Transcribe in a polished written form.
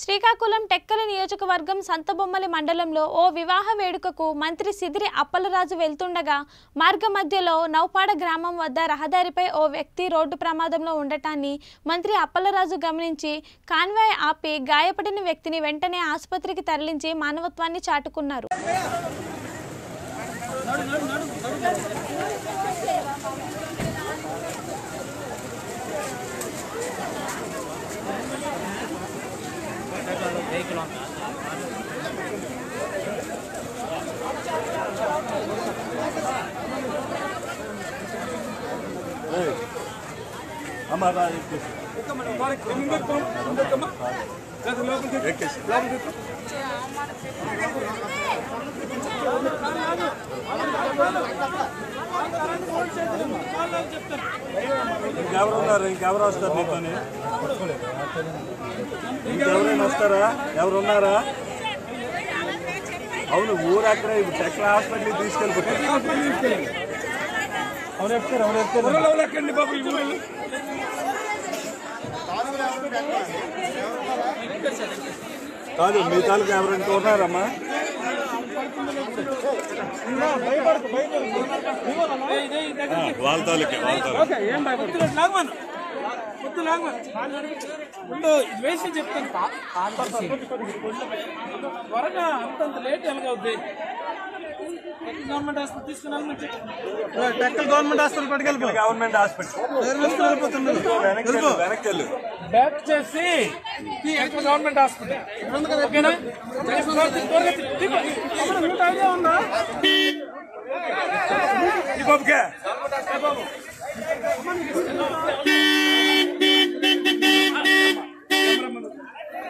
శ్రీకాకుళం టెక్కలి నియోజకవర్గం సంతబొమ్మలి మండలంలో ఓ వివాహ వేడుకకు మంత్రి సీదిరి అప్పలరాజు వెళ్తుండగా మార్గ మధ్యలో నౌపాడ గ్రామం వద్ద రహదారిపై ఓ వ్యక్తి రోడ్డు ప్రమాదంలో ఉండటాన్ని మంత్రి అప్పలరాజు గమనించి కాన్వాయ్ ఆపి గాయపడిన వ్యక్తిని వెంటనే ఆసుపత్రికి తరలించి మానవత్వాన్ని చాటుకున్నారు. Amara ekte. Amara kriminal kon kama. Jad log ke ekte. Log ke. కాదు మిగతాలు ఎవరంటూ ఉన్నారమ్మా వాళ్ళ తాలూకే వేసి చెప్తాను త్వరగా అంతంత లేట్ ఎలాగవుద్ది గవర్నమెంట్ హాస్పిటల్ తీసుకుని గవర్నమెంట్ హాస్పిటల్ పట్టుకెళ్ళి గవర్నమెంట్ హాస్పిటల్ బ్యాక్ చేసి గవర్నమెంట్ హాస్పిటల్ ఓకేనా.